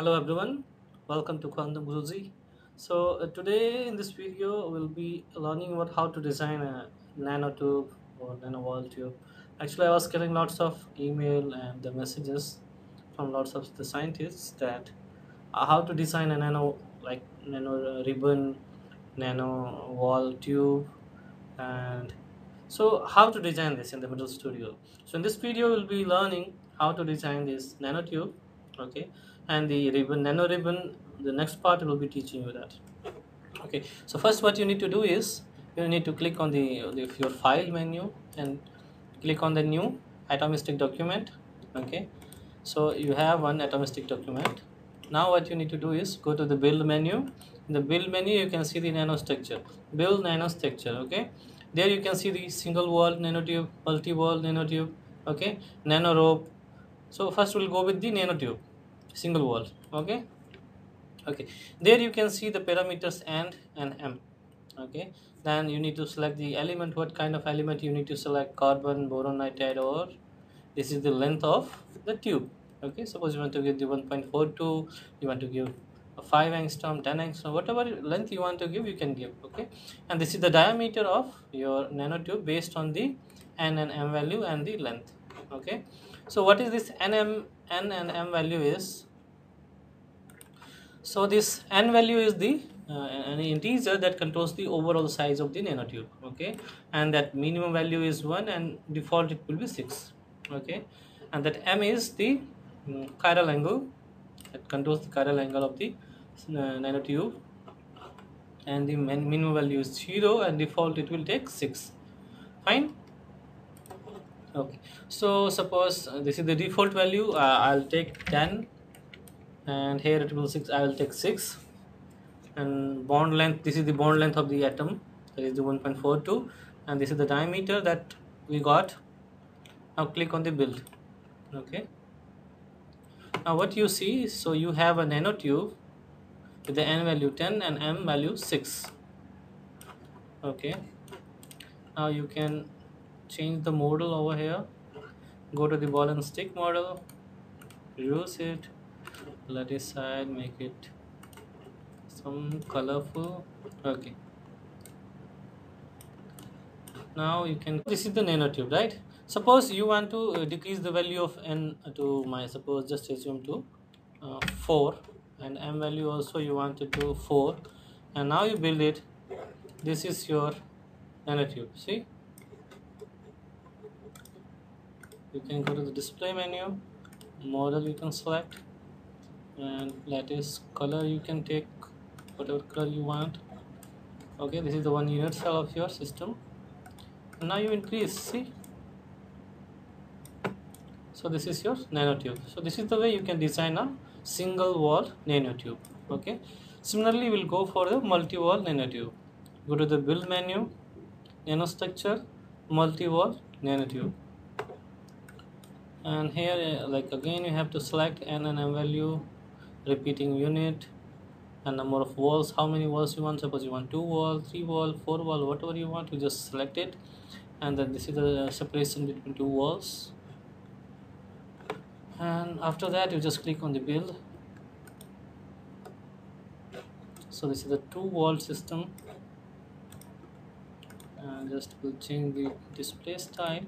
Hello everyone, welcome to Quantum Guruji. So today in this video we'll be learning about how to design a nanotube or nanowall tube. Actually, I was getting lots of email and the messages from lots of the scientists that how to design a nano ribbon, nano wall tube, and so how to design this in the Materials Studio. So in this video we'll be learning how to design this nanotube, okay, and the ribbon, nano ribbon. The next part will be teaching you that. Okay, so first what you need to do is you need to click on your file menu and click on the new atomistic document. Okay, so you have one atomistic document. Now what you need to do is go to the build menu. In the build menu you can see the nanostructure, build nanostructure. Okay, there you can see the single wall nanotube, multi wall nanotube, okay, nano rope. So first we'll go with the nanotube, single wall. Okay, there you can see the parameters N and M. Okay, then you need to select the element, what kind of element you need to select, carbon, boron nitride, or this is the length of the tube. Okay, suppose you want to give the 1.42, you want to give 5 angstrom, 10 angstrom, whatever length you want to give you can give. Okay, and this is the diameter of your nanotube based on the N and M value and the length. Okay, so what is this N and M value is? So this N value is the an integer that controls the overall size of the nanotube. Okay, and that minimum value is 1 and default it will be 6. Okay, and that M is the chiral angle that controls the chiral angle of the nanotube, and the minimum value is 0 and default it will take 6. Fine. Okay, so suppose this is the default value. I'll take 10, and here it will 6. I will take 6, and bond length. This is the bond length of the atom. That is the 1.42, and this is the diameter that we got. Now click on the build. Okay. Now what you see? So you have a nanotube with the N value 10 and M value 6. Okay. Now you can change the model over here. Go to the ball and stick model, reduce it, let it side, make it some colorful. Okay, now you can, this is the nanotube, right? Suppose you want to decrease the value of N to suppose just assume to 4, and M value also you want it to 4, and now you build it. This is your nanotube. See, you can go to the display menu, model you can select, and lattice color you can take whatever color you want. Okay, this is the 1 unit cell of your system. And now you increase, see. So this is your nanotube. So this is the way you can design a single wall nanotube. Okay, similarly we'll go for the multi wall nanotube. Go to the build menu, nanostructure, multi wall nanotube. And here again you have to select N and M value, repeating unit, and number of walls, how many walls you want. Suppose you want 2 wall, 3 wall, 4 wall, whatever you want, you just select it. And then this is the separation between 2 walls, and after that you just click on the build. So this is the 2 wall system, and just will change the display style.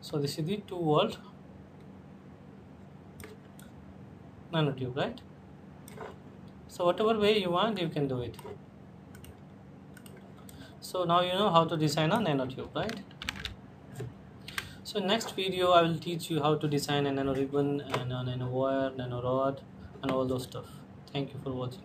So this is the 2 wall nanotube, right? So whatever way you want, you can do it. So now you know how to design a nanotube, right? So next video I will teach you how to design a nano ribbon, and a nano wire, nano rod, and all those stuff. Thank you for watching.